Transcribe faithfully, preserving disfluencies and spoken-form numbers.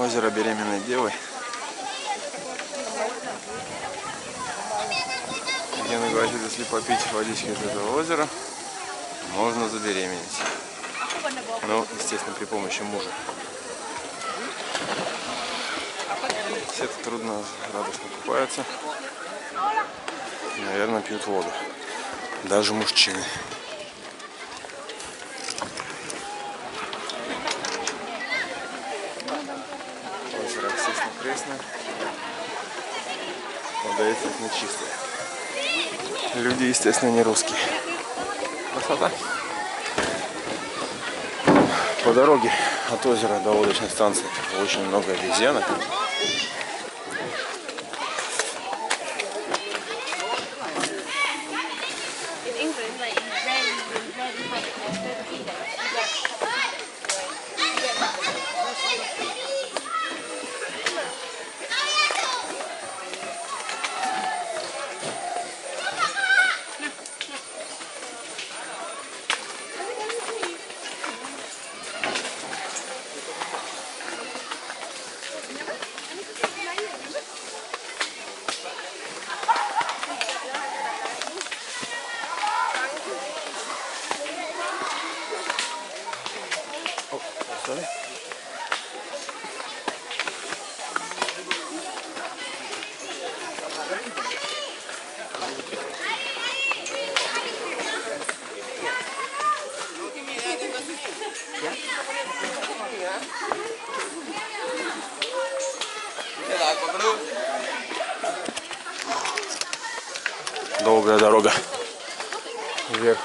Озеро беременной девы. Гена говорит, если попить водички из этого озера, можно забеременеть. Ну, естественно, при помощи мужа. Все тут трудно, радостно купаются. Наверное, пьют воду. Даже мужчины. Озеро Ксесно-Пресно. Вода естественно чистая. Люди, естественно, не русские. Красота. По дороге от озера до лодочной станции очень много обезьянок. Долгая дорога вверх.